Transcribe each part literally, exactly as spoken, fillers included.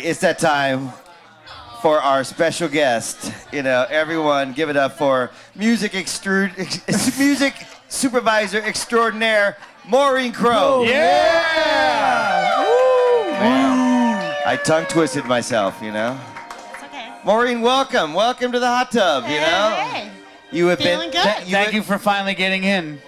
right, it's that time for our special guest. You know, everyone give it up for music extrude, ex music supervisor extraordinaire, Maureen Crowe. Yeah! yeah. Woo. Man, I tongue twisted myself, you know? It's okay. Maureen, welcome. Welcome to the hot tub, you know? Hey. You have Feeling been. Good. Th you Thank you for finally getting in.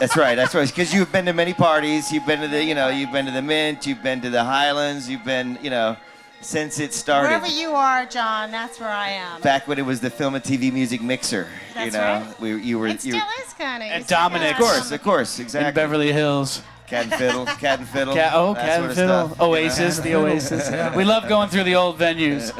That's right. That's right. Because you've been to many parties. You've been to the, you know, you've been to the Mint. You've been to the Highlands. You've been, you know, since it started. Wherever you are, John, that's where I am. Back when it was the Film and T V Music Mixer. That's you know, right. We, you were. It still you, is kind of. At Dominick's. Of course, of course, exactly. In Beverly Hills. Cat and Fiddle. Cat and Fiddle. Cat, oh, Cat and Fiddle. Stuff, Oasis, you know? The Oasis. We love going through the old venues.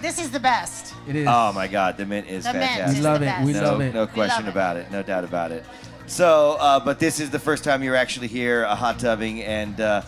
This is the best. It is. Oh my God, the Mint is the fantastic. Mint is we love it. We no, love it. No question it. about it. No doubt about it. So, uh, but this is the first time you're actually here, uh, hot tubbing, and uh,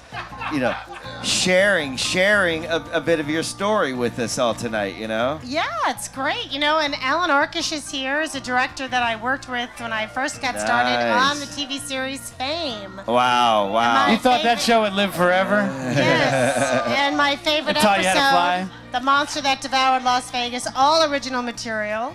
you know, sharing, sharing a, a bit of your story with us all tonight. You know. Yeah, it's great. You know, and Alan Arkin is here, is a director that I worked with when I first got nice. started on the T V series Fame. Wow! Wow! You thought that show would live forever? Yes. And my favorite episode, you how to fly. The Monster That Devoured Las Vegas, all original material.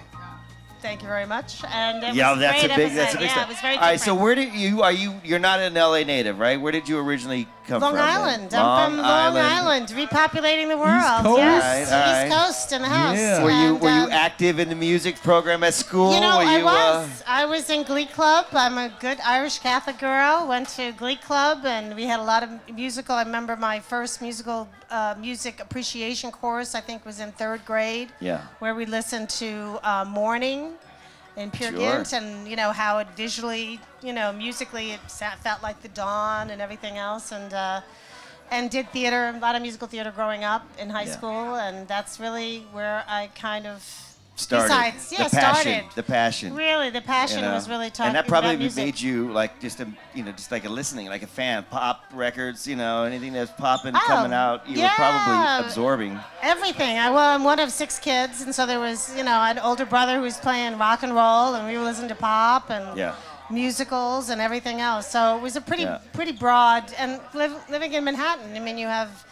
Thank you very much. And it yeah, was that's a big, that's a big. Yeah, it was very. All right, so where did you are you? You're not an L A native, right? Where did you originally come Long from? Island. Long from Island. I'm from Long Island, repopulating the world. East Coast. Yes, all right, all right. East Coast in the house. Yeah. Were you and, Were you um, active in the music program at school? You know, were I you, was. Uh, I was in Glee Club. I'm a good Irish Catholic girl. Went to Glee Club, and we had a lot of musical. I remember my first musical uh, music appreciation course. I think was in third grade. Yeah. Where we listened to uh, Morning. In Peer Gynt, sure. and you know how it visually, you know, musically, it sat, felt like the dawn and everything else, and uh, and did theater, a lot of musical theater growing up in high yeah. school, and that's really where I kind of started. Besides, yeah, the passion, started the passion. Really, the passion you know? was really talking about music. And that probably made you like just a, you know, just like a listening, like a fan, pop records, you know, anything that's popping, oh, coming out, you yeah. were probably absorbing. Everything. I, well, I'm one of six kids, and so there was, you know, I had an older brother who was playing rock and roll, and we were listening to pop and yeah. musicals and everything else. So it was a pretty, yeah. pretty broad. And live, living in Manhattan, I mean, you have,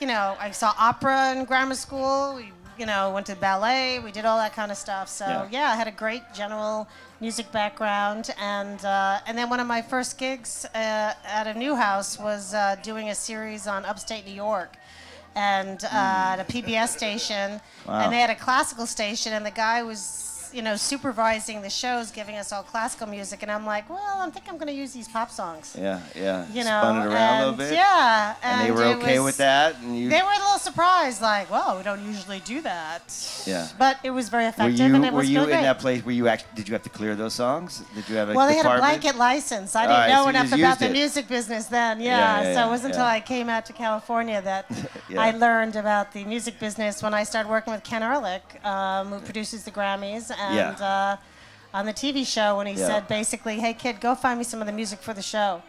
you know, I saw opera in grammar school. We, you know, went to ballet. We did all that kind of stuff. So yeah, yeah I had a great general music background, and uh, and then one of my first gigs uh, at a new house was uh, doing a series on upstate New York. And uh, at a P B S station, wow. and they had a classical station, and the guy was, you know, supervising the shows, giving us all classical music, and I'm like, well, I think I'm going to use these pop songs. Yeah, yeah. You know, spun it around and, a little bit. Yeah, and, and they were okay was, with that. And you... They were a little surprised, like, well, we don't usually do that. Yeah. But it was very effective, were you, and it were was you really in great. that place? Were you actually? Did you have to clear those songs? Did you have a? Well, they department? had a blanket license. I didn't right, know so enough about the it. music business then. Yeah. yeah, yeah, yeah so it wasn't yeah. until I came out to California that. Yeah. I learned about the music business when I started working with Ken Ehrlich, um, who produces the Grammys, and yeah. uh, on the T V show when he yeah. said basically, hey kid, go find me some of the music for the show.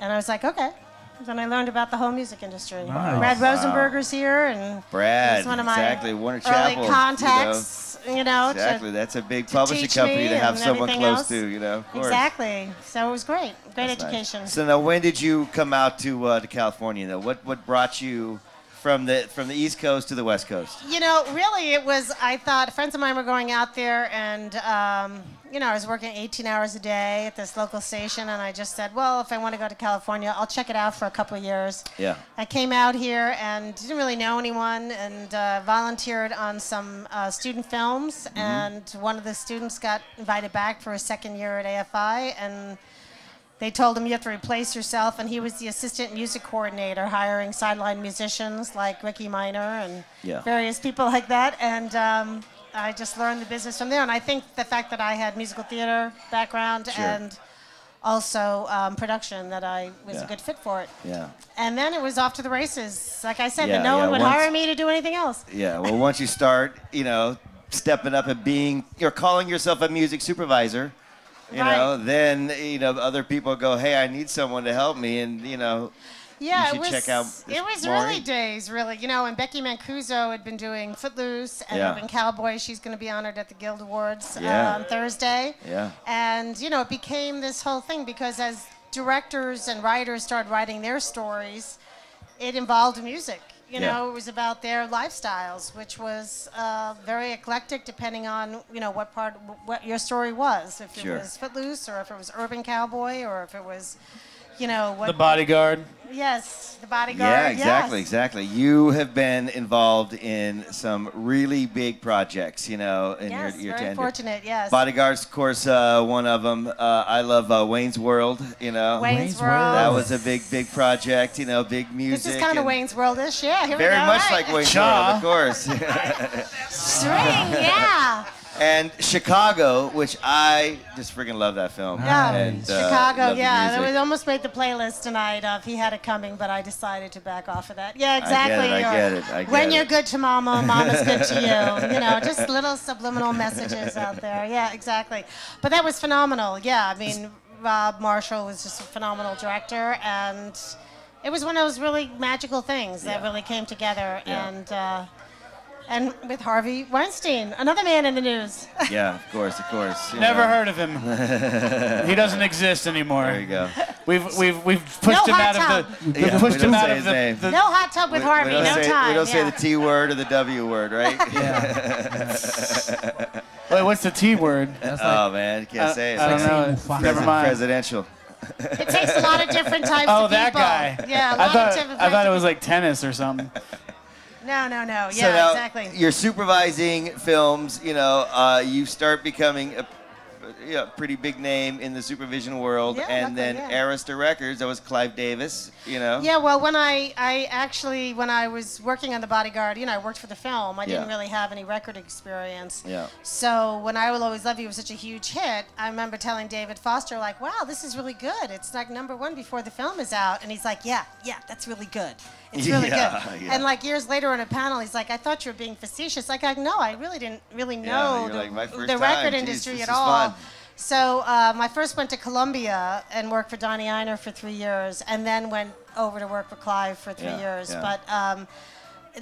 And I was like, okay. Then I learned about the whole music industry. Nice. Brad Rosenberger's wow. here, and Brad, he's one of my exactly. Warner Chapel, early contacts. You know, you know exactly. To, that's a big publishing company to have someone close else. to. You know, of course. Exactly. So it was great, great that's education. Nice. So now, when did you come out to uh, to California? Though, what what brought you from the from the East Coast to the West Coast? You know, really, it was. I thought friends of mine were going out there, and um, you know, I was working eighteen hours a day at this local station, and I just said, well, if I want to go to California, I'll check it out for a couple of years. Yeah. I came out here and didn't really know anyone, and uh, volunteered on some uh, student films, mm-hmm. and one of the students got invited back for a second year at A F I, and they told him, you have to replace yourself, and he was the assistant music coordinator, hiring sideline musicians like Ricky Minor and yeah. various people like that, and um, I just learned the business from there, and I think the fact that I had musical theater background sure. and also um, production, that I was yeah. a good fit for it. Yeah. And then it was off to the races. Like I said, yeah, but no yeah. one would once, hire me to do anything else. Yeah, well, once you start, you know, stepping up and being, you're calling yourself a music supervisor, you right. know, then, you know, other people go, hey, I need someone to help me, and, you know, yeah, you it was, check out it was early days, really. You know, and Becky Mancuso had been doing Footloose and yeah. Urban Cowboy. She's going to be honored at the Guild Awards yeah. uh, on Thursday. Yeah. And, you know, it became this whole thing because as directors and writers started writing their stories, it involved music. You yeah. know, it was about their lifestyles, which was uh, very eclectic, depending on, you know, what part, what your story was. If sure. it was Footloose, or if it was Urban Cowboy, or if it was, you know, what... The Bodyguard. Yes, The Bodyguard. Yeah, exactly, yes. exactly. You have been involved in some really big projects, you know, in yes, your, your tenure. Yes, very fortunate, yes. Bodyguard's, of course, uh, one of them. Uh, I love uh, Wayne's World, you know. Wayne's World. That was a big, big project, you know, big music. This is kind of Wayne's World-ish, yeah, here we go. Very much like Wayne's World, of course. String, yeah. And Chicago, which I just freaking love that film. Yeah, and, uh, Chicago, yeah. It almost made the playlist tonight of He Had It Coming, but I decided to back off of that. Yeah, exactly. I get it, I get it, I get when it. You're good to mama, mama's good to you. You know, just little subliminal messages out there. Yeah, exactly. But that was phenomenal. Yeah, I mean, Rob Marshall was just a phenomenal director, and it was one of those really magical things that yeah. really came together. Yeah. And... Uh, And with Harvey Weinstein, another man in the news. Yeah, of course, of course. Never know. heard of him. He doesn't exist anymore. There you go. We've we've we've pushed no him out tub. of the. Yeah, pushed him out of the, the. No hot tub with we, Harvey. We no say, time. We don't yeah. say the T word or the W word, right? Yeah. Wait, what's the T word? That's like, oh man, you can't uh, say it. I don't know. It's President, never mind. Presidential. It takes a lot of different types oh, of people. Oh, that guy. Yeah, a lot I thought, of different. I thought it was like tennis or something. No, no, no. Yeah, so now, exactly. You're supervising films. You know, uh, you start becoming a you know, pretty big name in the supervision world, yeah, and then yeah. Arista Records. That was Clive Davis. You know. Yeah. Well, when I, I actually when I was working on The Bodyguard, you know, I worked for the film. I yeah. didn't really have any record experience. Yeah. So when I Will Always Love You was such a huge hit, I remember telling David Foster, like, "Wow, this is really good. It's like number one before the film is out." And he's like, "Yeah, yeah, that's really good." It's really yeah, good. Yeah. And like years later on a panel, he's like, I thought you were being facetious. Like, I no, I really didn't really know yeah, the, like, the record time. industry Jeez, at all. Fun. So um, I first went to Columbia and worked for Donny Einer for three years and then went over to work for Clive for three yeah, years. Yeah. But um,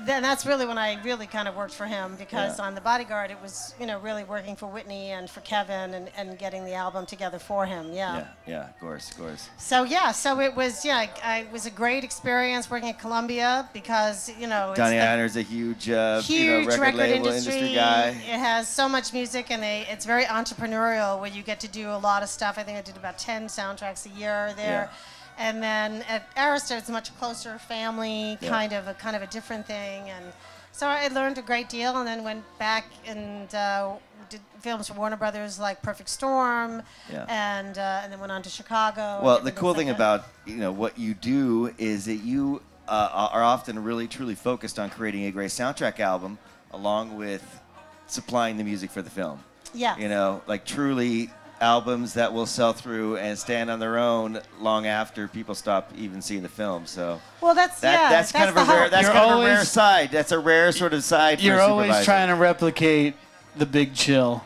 then that's really when I really kind of worked for him because yeah. on The Bodyguard, it was, you know, really working for Whitney and for Kevin and, and getting the album together for him. Yeah. Yeah, yeah, of course, of course. So, yeah, so it was, yeah, I, it was a great experience working at Columbia because, you know, it's Donny Einer's a huge, uh, huge you know, record, record label industry. industry guy. It has so much music and they, it's very entrepreneurial where you get to do a lot of stuff. I think I did about ten soundtracks a year there. Yeah. And then at Arista, it's a much closer family, yeah. kind of a kind of a different thing. And so I learned a great deal, and then went back and uh, did films for Warner Brothers, like Perfect Storm, yeah. and uh, and then went on to Chicago. Well, the cool thing about you know what you do is that you uh, are often really truly focused on creating a great soundtrack album, along with supplying the music for the film. Yeah. You know, like truly. Albums that will sell through and stand on their own long after people stop even seeing the film. So well, that's that, yeah, that's, that's kind of a rare that's kind of a rare side. That's a rare sort of side. You're for a always trying to replicate The Big Chill,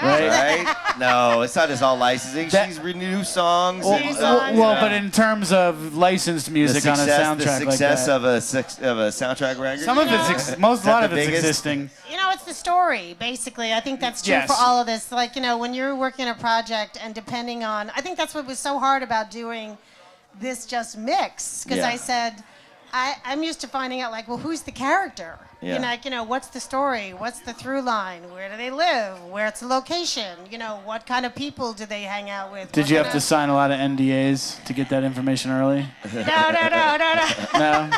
right? right? No, it's not just all licensing. That, She's new songs. Well, and, well, uh, well but in terms of licensed music success, on a soundtrack, the success like that. of a of a soundtrack record. Some of know? it's most a lot of it's biggest? existing. You know, it's the story, basically. I think that's true yes. for all of this. Like, you know, when you're working on a project and depending on... I think that's what was so hard about doing this just mix. Because yeah. I said, I, I'm used to finding out, like, well, who's the character? Yeah. You know, like, you know, what's the story? What's the through line? Where do they live? Where's the location? You know, what kind of people do they hang out with? Did what you have to sign a lot of N D As to get that information early? No, no, no, no, no. No?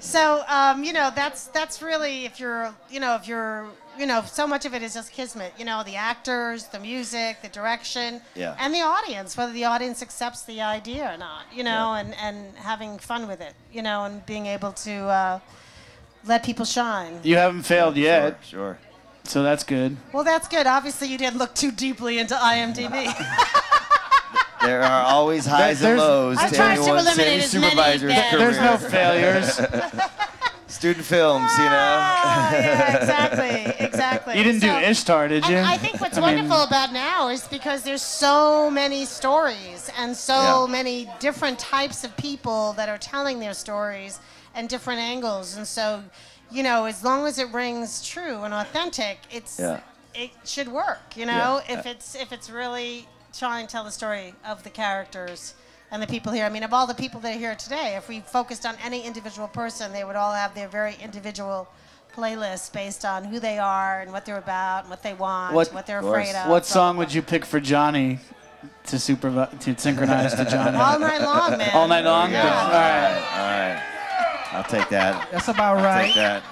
So, um, you know, that's that's really if you're, you know, if you're, you know, so much of it is just kismet. You know, the actors, the music, the direction, yeah. and the audience, whether the audience accepts the idea or not, you know, yeah. and, and having fun with it, you know, and being able to uh, let people shine. You haven't failed yet. Sure, sure. So that's good. Well, that's good. Obviously, you didn't look too deeply into I M D B. There are always highs there's, and lows to anyone's any supervisor's career. There's no failures. Student films, you know. Oh, yeah, exactly, exactly. You didn't so, do Ishtar, did you? I think what's I wonderful mean, about now is because there's so many stories and so yeah. many different types of people that are telling their stories and different angles. And so, you know, as long as it rings true and authentic, it's yeah. it should work, you know, yeah. if it's if it's really... try and tell the story of the characters and the people here. I mean, of all the people that are here today, if we focused on any individual person, they would all have their very individual playlists based on who they are and what they're about and what they want, what, what they're afraid of. What song would you pick for Johnny to supervise, to synchronize to Johnny? All night long, man. All night long? Yeah. All right. All right. I'll take that. That's about I'll right. Take that.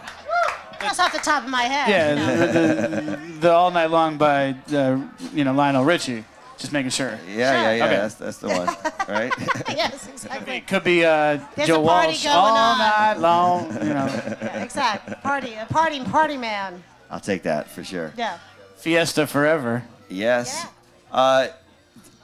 That's off the top of my head. Yeah, you know? the, the, the All Night Long by uh, you know Lionel Richie. Just making sure. Yeah, sure. yeah, yeah. Okay. That's that's the one, right? Yes, exactly. Could be, could be uh, Joe Walsh. All on. Night long. You know. Yeah, exactly. Party, a party, party man. I'll take that for sure. Yeah. Fiesta forever. Yes. Yeah. Uh,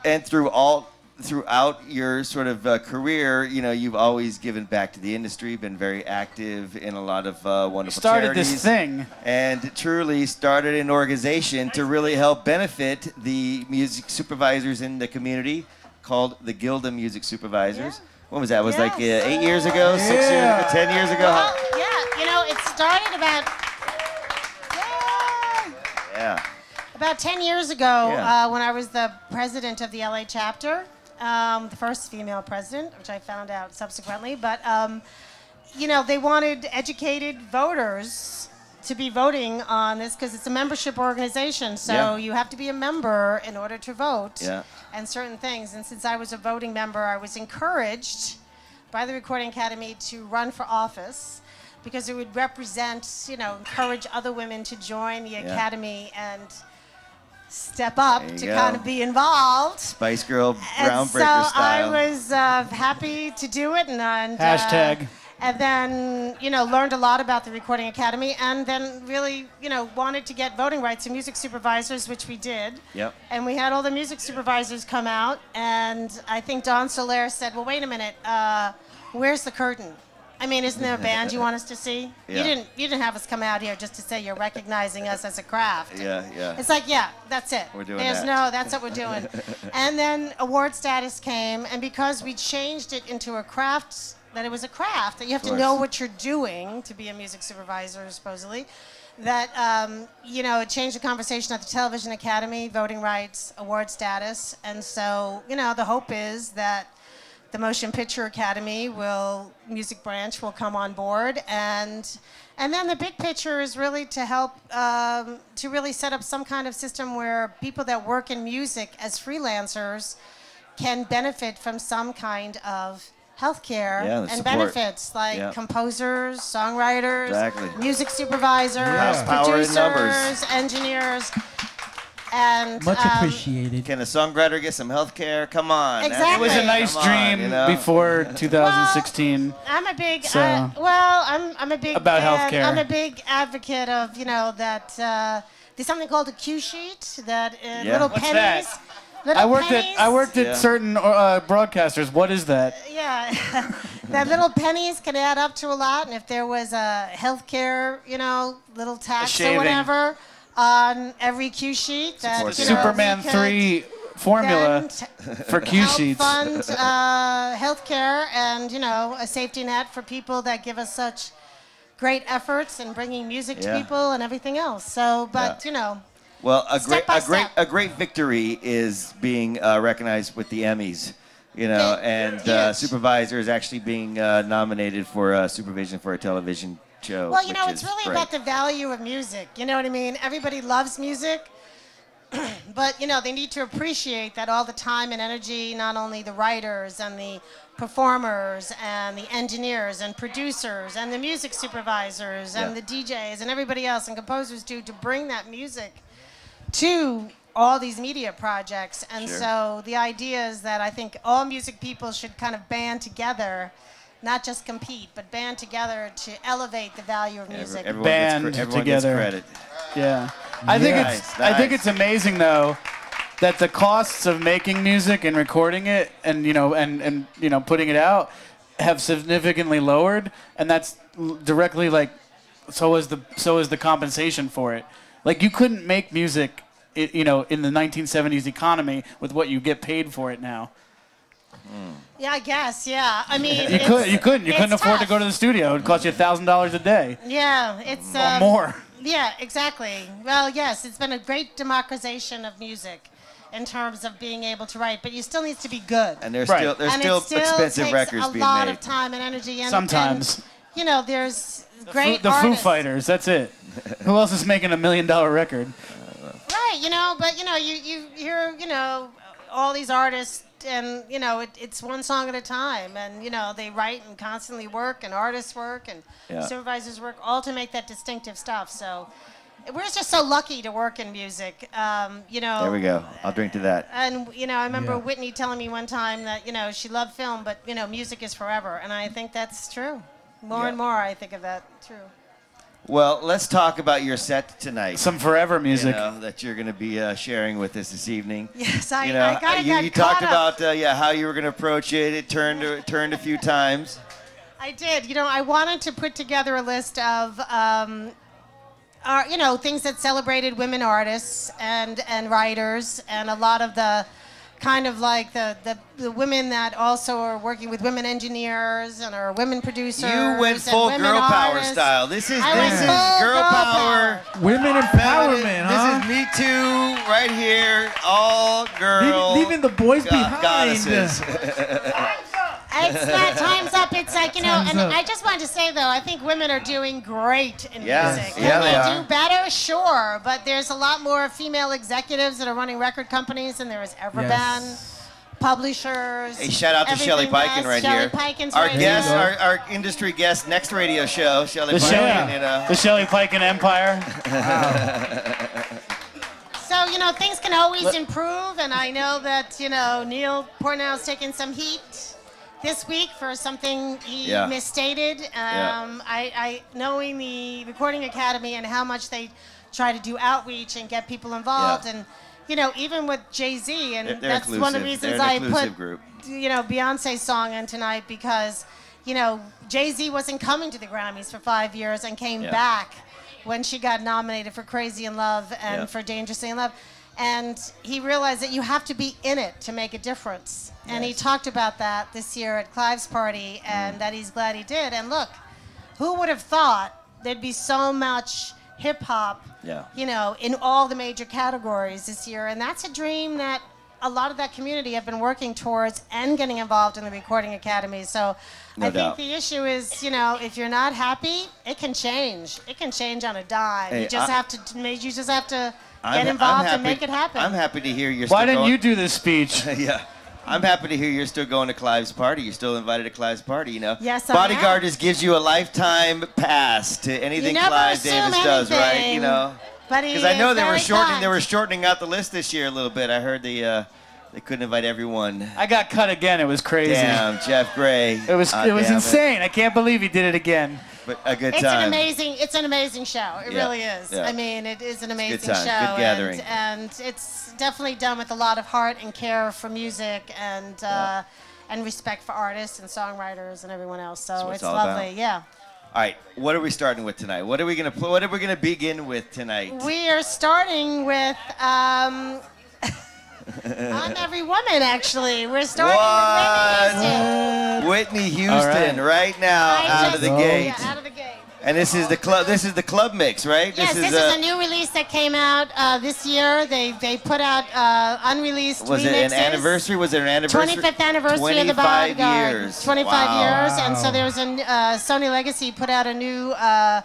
and through all. Throughout your sort of uh, career, you know, you've always given back to the industry, been very active in a lot of uh, wonderful started charities. Started this thing. And truly started an organization to really help benefit the music supervisors in the community called the Guild of Music Supervisors. Yeah. When was that? It was yes. like uh, eight years ago, yeah. six years ago, ten years ago? Well, yeah, you know, it started about... Yeah. yeah. About ten years ago yeah. uh, when I was the president of the L A chapter. Um, the first female president, which I found out subsequently, but um, you know, they wanted educated voters to be voting on this because it's a membership organization, so yeah. you have to be a member in order to vote yeah. and certain things. And since I was a voting member, I was encouraged by the Recording Academy to run for office because it would represent, you know, encourage other women to join the yeah. academy and step up to go. kind of be involved. Spice Girl, groundbreaker style. So I was uh, happy to do it. And, and Hashtag. Uh, and then, you know, learned a lot about the Recording Academy and then really, you know, wanted to get voting rights to music supervisors, which we did. Yep. And we had all the music supervisors come out. And I think Don Solaire said, well, wait a minute, uh, where's the curtain? I mean, isn't there a band you want us to see? Yeah. You didn't you didn't have us come out here just to say you're recognizing us as a craft. Yeah, yeah. It's like, yeah, that's it. We're doing There's that. No, that's what we're doing. And then award status came, and because we changed it into a craft, that it was a craft, that you have to know what you're doing to be a music supervisor, supposedly, that, um, you know, it changed the conversation at the Television Academy, voting rights, award status. And so, you know, the hope is that the Motion Picture Academy will, music branch will come on board, and and then the big picture is really to help um, to really set up some kind of system where people that work in music as freelancers can benefit from some kind of healthcare yeah, and support. benefits like yeah. composers, songwriters, exactly. music supervisors, yeah. producers, engineers. And, Much um, appreciated. Can a songwriter get some health care? Come on. Exactly. It was a nice Come dream on, you know? before two thousand sixteen. Well, I'm a big. So I, well, I'm I'm a big. About health care. I'm a big advocate of you know that uh, there's something called a cue sheet that uh, yeah. little What's pennies. That? Little I worked pennies. at I worked at yeah. certain uh, broadcasters. What is that? Uh, yeah, that little pennies can add up to a lot. And if there was a health care, you know, little tax or whatever. On every cue sheet, that, you know, Superman three formula for cue sheets. Fund uh, healthcare and you know a safety net for people that give us such great efforts in bringing music yeah. to people and everything else. So, but yeah. you know, well, a great, a great, a great victory is being uh, recognized with the Emmys. You know, and uh, Supervisor is actually being uh, nominated for uh, supervision for a television. Show, well, you know, it's really great. about the value of music. You know what I mean? Everybody loves music, but, you know, they need to appreciate that all the time and energy, not only the writers and the performers and the engineers and producers and the music supervisors and yeah. the D Js and everybody else and composers do to bring that music to all these media projects. And sure. so the idea is that I think all music people should kind of band together, not just compete, but band together to elevate the value of music. Every, everyone band gets everyone together. Gets credit. Yeah, I think nice, it's nice. I think it's amazing though that the costs of making music and recording it and you know and and you know putting it out have significantly lowered, and that's directly like so is the so is the compensation for it. Like you couldn't make music, you know, in the nineteen seventies economy with what you get paid for it now. Mm. Yeah, I guess. Yeah, I mean, you could, you couldn't, you couldn't tough. afford to go to the studio. It would cost you a thousand dollars a day. Yeah, it's um, or more. Yeah, exactly. Well, yes, it's been a great democratization of music. in terms of being able to write, but you still needs to be good. And there's right. still there's and still, still expensive records being made. A lot of time and energy. And, Sometimes. And, you know, there's the great foo, the artists. Foo Fighters. That's it. Who else is making a million dollar record? Right. You know, but you know, you you hear you know all these artists. And, you know, it, it's one song at a time. And, you know, they write and constantly work, and artists work, and yeah. supervisors work, all to make that distinctive stuff. So we're just so lucky to work in music, um, you know. There we go. I'll drink to that. And, you know, I remember yeah. Whitney telling me one time that, you know, she loved film, but, you know, music is forever. And I think that's true. More yeah. and more I think of that true. Well, let's talk about your set tonight. Some forever music. You know, that you're going to be uh, sharing with us this evening. Yes, I, you know, I got it. You, got you talked up. about uh, yeah, how you were going to approach it. It turned, it turned a few times. I did. You know, I wanted to put together a list of, um, our, you know, things that celebrated women artists and, and writers, and a lot of the kind of like the, the, the women that also are working with women engineers and are women producers. You went full girl power style. This is, this is girl power. Women empowerment, huh? This is Me Too right here. All girl. Leaving the boys behind. Goddesses. It's not time's up. It's like, you know, time's and up. I just wanted to say, though, I think women are doing great in yes. music. Yeah, they, they do better, sure, but there's a lot more female executives that are running record companies than there is ever yes. been. Publishers. Hey, shout out to Shelly Peiken right Shelly here. Piken's our right guest, here. Our, our industry guest, next radio show, Shelly Peiken. Yeah. You know. The Shelly Peiken Empire. Wow. So, you know, things can always Let improve, and I know that, you know, Neil Portnow's taking some heat this week for something he yeah. misstated. Um, yeah. I, I, knowing the Recording Academy and how much they try to do outreach and get people involved, yeah. and you know, even with Jay-Z, and they're, they're that's inclusive. One of the reasons I put group. you know Beyonce's song in tonight, because you know Jay-Z wasn't coming to the Grammys for five years and came yeah. back when she got nominated for Crazy in Love and yeah. for Dangerously in Love. And he realized that you have to be in it to make a difference. Yes. And he talked about that this year at Clive's party, and mm. that he's glad he did. And look, who would have thought there'd be so much hip hop, yeah. you know, in all the major categories this year? And that's a dream that a lot of that community have been working towards and getting involved in the Recording Academy. So no I doubt. think the issue is, you know, if you're not happy, it can change. It can change on a dime. Hey, you just I have to. You just have to. Get involved and make it happen. I'm happy to hear you're still going. Why didn't you do this speech? Yeah. I'm happy to hear you're still going to Clive's party. You're still invited to Clive's party, you know? Yes, I am. Bodyguard just gives you a lifetime pass to anything Clive Davis does, right? You know? Because I know they were shortening they were shortening out the list this year a little bit. I heard the uh they couldn't invite everyone. I got cut again. It was crazy. Damn, Jeff Gray. It was it was insane. I can't believe he did it again. But a good time. It's an amazing, it's an amazing show. It yeah. really is. Yeah. I mean, it is an amazing it's good time. show. Good gathering. And, and it's definitely done with a lot of heart and care for music and uh, yeah. and respect for artists and songwriters and everyone else. So it's lovely. About. Yeah. All right. What are we starting with tonight? What are we gonna play? What are we gonna begin with tonight? We are starting with. Um, I'm Every Woman, actually. We're starting what? with Whitney Houston. Whitney Houston, right, right now, I out just, of the oh. gate. Yeah, out of the gate. And this is the club. This is the club mix, right? Yes, this, is, this uh, is a new release that came out uh, this year. They they put out uh, unreleased. Was remixes. it an anniversary? Was it an anniversary? twenty-fifth anniversary of the Bodyguard. Years. twenty-five wow. years. Wow. And so there was a uh, Sony Legacy put out a new. Uh,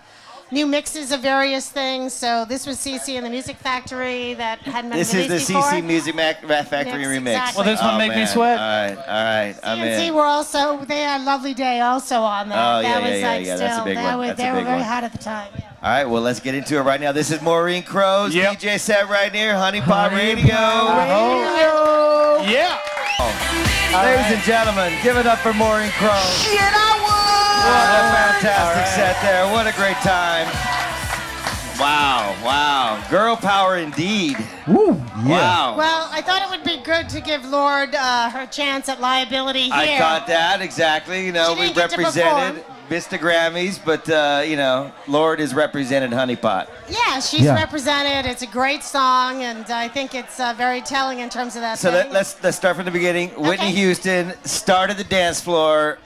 New mixes of various things. So this was C C and the Music Factory that hadn't been released before. This is the C C Music Factory remix. Exactly. Well, this oh, one make man. me sweat. All right, all right. C and C I'm in. were also, they had a lovely day also on that. Oh, yeah, that yeah, was yeah, like yeah. Still, that's a big one. Was, they were very one. hot at the time. Yeah. All right, well, let's get into it right now. This is Maureen Crowe's yep. D J set right here, Honey Pot Radio. Radio. Oh. Yeah. Oh. Ladies right. and gentlemen, give it up for Maureen Crowe. Shit, I won! What a fantastic right. set there. What a great time. Wow, wow. Girl power indeed. Woo, yeah. Wow. Well, I thought it would be good to give Lorde uh, her chance at liability here. I thought that, exactly. You know, we represented Vista Grammys, but, uh, you know, Lorde is represented Honey Pot. Yeah, she's yeah. represented. It's a great song, and I think it's uh, very telling in terms of that So let, let's, let's start from the beginning. Okay. Whitney Houston started the dance floor.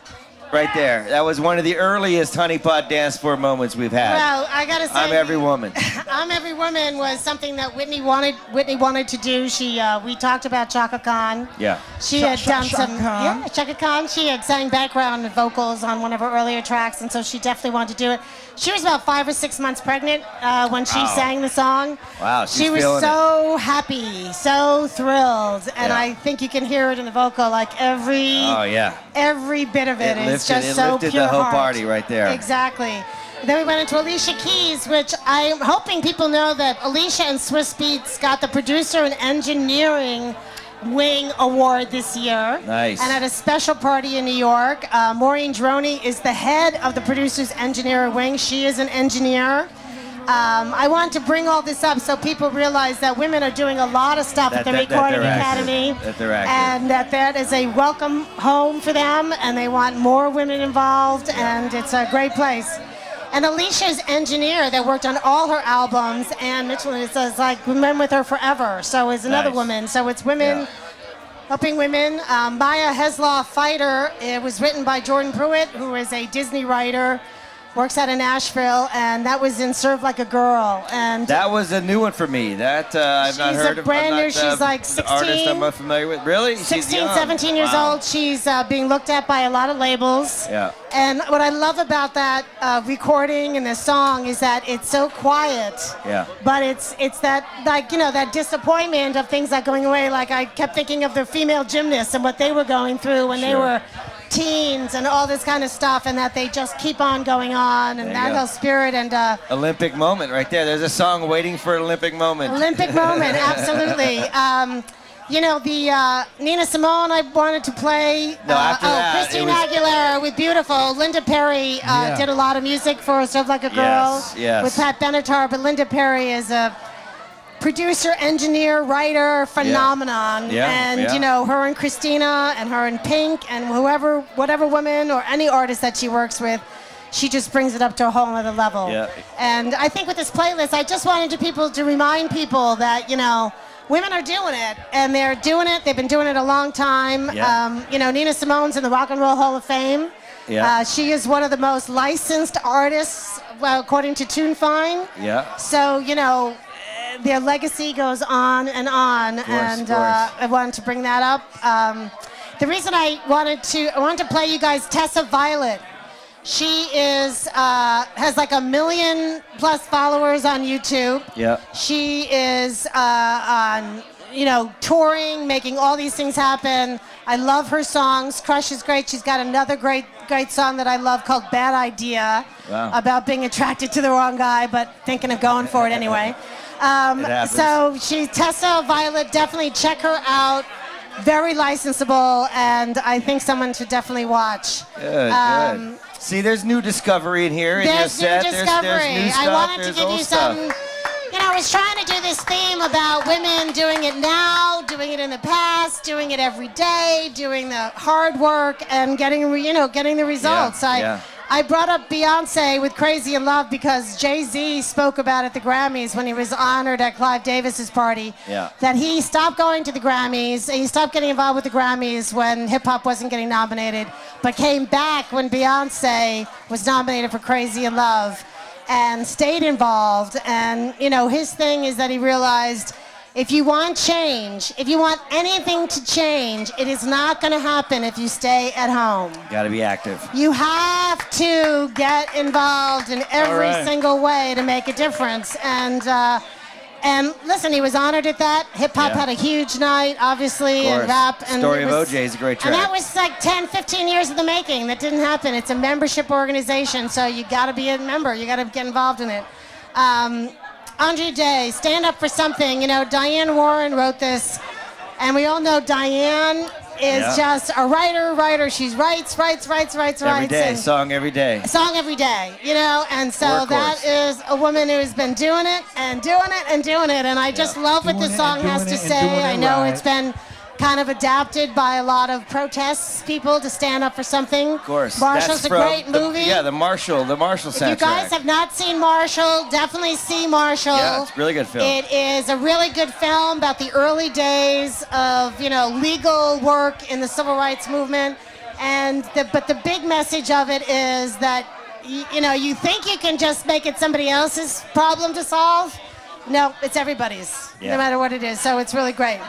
Right there. That was one of the earliest Honey Pot dance floor moments we've had. Well, I gotta say, I'm Every Woman. I'm Every Woman was something that Whitney wanted. Whitney wanted to do. She, uh, we talked about Chaka Khan. Yeah. She Ch had Ch done Ch some. Khan. Yeah, Chaka Khan. She had sang background vocals on one of her earlier tracks, and so she definitely wanted to do it. She was about five or six months pregnant uh, when she wow. sang the song. Wow. She's she was so it. happy, so thrilled, and yeah. I think you can hear it in the vocal. Like every. Oh yeah. Every bit of it, it is. Just it so lifted pure the whole heart. Party right there. Exactly. Then we went into Alicia Keys, which I'm hoping people know that Alicia and Swiss Beats got the Producer and Engineering Wing Award this year. Nice. And at a special party in New York, uh, Maureen Droney is the head of the Producer's Engineer Wing. She is an engineer. Um, I want to bring all this up so people realize that women are doing a lot of stuff that, at the that, Recording that Academy, that and that that is a welcome home for them, and they want more women involved, and it's a great place. And Alicia's engineer that worked on all her albums, Ann Mitchell, is like, we've been with her forever, so is another nice. woman. So it's women yeah. helping women. Um, Maya Heslaw Fighter, it was written by Jordan Pruitt, who is a Disney writer. Works out in Nashville, and that was in Serve Like a Girl. And that was a new one for me. That uh, I've not heard of. She's a brand new, she's like sixteen. Artist I'm not familiar with. Really? sixteen, seventeen years old. She's uh, being looked at by a lot of labels. Yeah. And what I love about that uh, recording and the song is that it's so quiet. Yeah. But it's it's that, like, you know, that disappointment of things like going away. Like, I kept thinking of the female gymnasts and what they were going through when sure. they were teens and all this kind of stuff, and that they just keep on going on, and that whole spirit and uh, Olympic moment right there. There's a song waiting for an Olympic moment. Olympic moment, absolutely. Um, you know, the uh, Nina Simone I wanted to play. No, uh, after oh, that, Christine was... Aguilera with Beautiful. Linda Perry uh, yeah. did a lot of music for Serve Like a Girl yes, yes. with Pat Benatar, but Linda Perry is a producer, engineer, writer, phenomenon, yeah. Yeah, and yeah. you know, her and Christina, and her and Pink, and whoever, whatever woman or any artist that she works with, she just brings it up to a whole other level. Yeah. And I think with this playlist, I just wanted to people to remind people that, you know, women are doing it, and they're doing it. They've been doing it a long time. Yeah. Um, you know, Nina Simone's in the Rock and Roll Hall of Fame. Yeah. Uh, she is one of the most licensed artists, well, according to TuneFind. Yeah. So you know. Their legacy goes on and on, course, and uh, I wanted to bring that up. Um, the reason I wanted to I wanted to play you guys Tessa Violet. She is uh, has like a million plus followers on YouTube. Yeah. She is uh, on you know touring, making all these things happen. I love her songs. Crush is great. She's got another great great song that I love called Bad Idea wow. about being attracted to the wrong guy but thinking of going for it anyway. Um, so she, Tessa Violet, definitely check her out. Very licensable, and I think someone should definitely watch. Good, um, good. See, there's new discovery in here. There's in your set. new discovery. There's, there's new stuff. I wanted there's to give you some. Stuff. You know, I was trying to do this theme about women doing it now, doing it in the past, doing it every day, doing the hard work, and getting you know getting the results. Yeah, I, yeah. I brought up Beyonce with Crazy in Love because Jay-Z spoke about at the Grammys when he was honored at Clive Davis's party yeah. that he stopped going to the Grammys, he stopped getting involved with the Grammys when hip-hop wasn't getting nominated, but came back when Beyonce was nominated for Crazy in Love and stayed involved. And you know, his thing is that he realized if you want change, if you want anything to change, it is not going to happen if you stay at home. Got to be active. You have to get involved in every right. single way to make a difference. And uh, and listen, he was honored at that. Hip hop yeah. had a huge night, obviously, and rap. And Story was, of O J is a great track. And that was like ten, fifteen years in the making. That didn't happen. It's a membership organization, so you got to be a member. You got to get involved in it. Um, Andrea Day, Stand Up For Something. You know, Diane Warren wrote this, and we all know Diane is yeah. just a writer, writer. She writes, writes, writes, writes, every writes. Every day, song every day. Song every day, you know, and so Workhorse. that is a woman who has been doing it and doing it and doing it, and I just yeah. love doing what this song has to say. I know right. it's been kind of adapted by a lot of protests, people to stand up for something. Of course. Marshall's That's a great the, movie. Yeah, the Marshall, the Marshall soundtrack. If you guys have not seen Marshall, definitely see Marshall. Yeah, it's a really good film. It is a really good film about the early days of, you know, legal work in the civil rights movement. And the, but the big message of it is that, you, you know, you think you can just make it somebody else's problem to solve. No, it's everybody's, yeah. no matter what it is. So it's really great.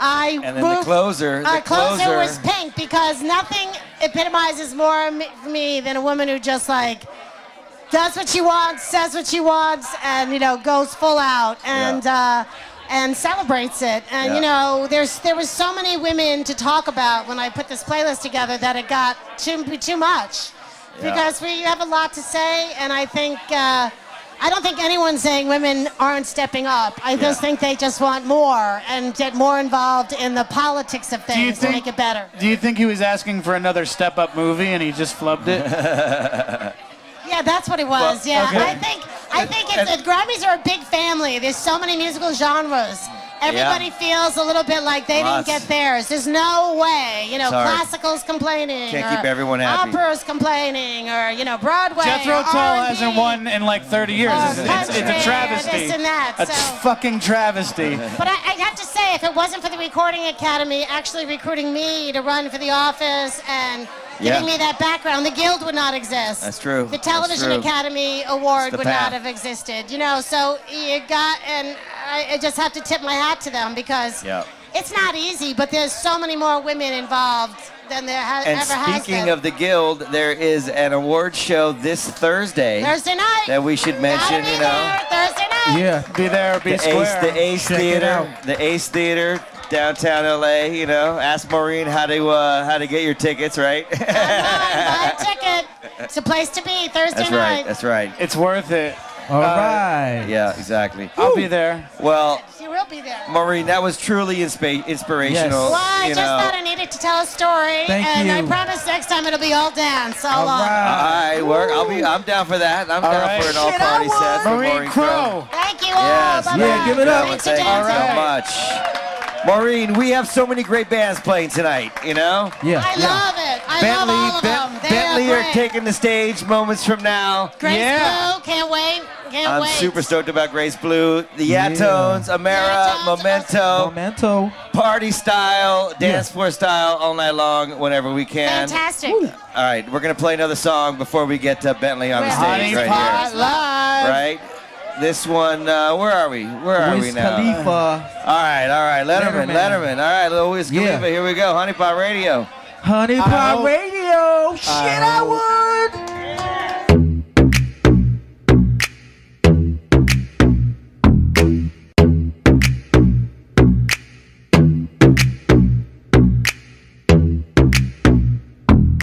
I and then moved, the closer. The uh, closer, closer was Pink, because nothing epitomizes more me, me than a woman who just like does what she wants, says what she wants, and you know goes full out and yeah. uh, and celebrates it. And yeah. you know, there's there was so many women to talk about when I put this playlist together that it got too too much, yeah. because we have a lot to say, and I think. Uh, I don't think anyone's saying women aren't stepping up. I yeah. just think they just want more and get more involved in the politics of things think, to make it better. Do you think he was asking for another step-up movie and he just flubbed it? Yeah, that's what it was. Well, yeah, okay. I think I think it's, the Grammys are a big family. There's so many musical genres. Everybody yeah. feels a little bit like they Lots. didn't get theirs. There's no way, you know, Sorry. classical's complaining. Can't or keep everyone happy. Opera's complaining, or, you know, Broadway. Jethro Tull hasn't won in like thirty years. It's, it's, it's a travesty. This and that, so. A fucking travesty. But I, I have to say, if it wasn't for the Recording Academy actually recruiting me to run for the office and giving yeah. me that background, the Guild would not exist. That's true. The Television true. Academy Award would path. not have existed. You know, so you got, and I, I just have to tip my hat to them, because yeah. it's not easy, but there's so many more women involved than there ha and ever has been. And speaking of the Guild, there is an award show this Thursday. Thursday night. That we should mention, you know. There, Thursday night. Yeah, be there, be the square. Ace, the Ace Check Theater. The Ace Theater. Downtown L A, you know, ask Maureen how to uh, how to get your tickets, right? Come on, buy a ticket. It's a place to be Thursday that's right, night. That's right. It's worth it. All uh, right. Yeah, exactly. Ooh. I'll be there. Well, you will be there. Maureen, that was truly insp inspirational. Yes. Well, I you just know. thought I needed to tell a story, Thank and you. I promise next time it'll be all dance, all, all on. Right. All right, work. I'll be. I'm down for that. I'm all down right. for an all-party set. Maureen, Maureen Crowe. Crowe. Thank you all. Yes. Bye-bye. Yeah, give it up. Thanks Thank you right. so much. Maureen, we have so many great bands playing tonight, you know? Yeah. I yeah. love it. I Bentley, love all of ben them. They Bentley are, are taking the stage moments from now. Grace yeah. Blue, can't wait. Can't I'm wait. I'm super stoked about Grace Blue. The Yatones, yeah. Amara, Yatones, Memento. Memento. Party style, dance yeah. floor style, all night long, whenever we can. Fantastic. Woo. All right, we're going to play another song before we get to Bentley on We're the stage right Pot here. Live. Right? This one, uh, where are we? Where are Wiz we now? Khalifa. All right, all right, Letterman, Letterman. Letterman. All right, little Wiz Khalifa, yeah. here we go. Honey Pot Radio. Honey Pot Radio. Shit, I, I would.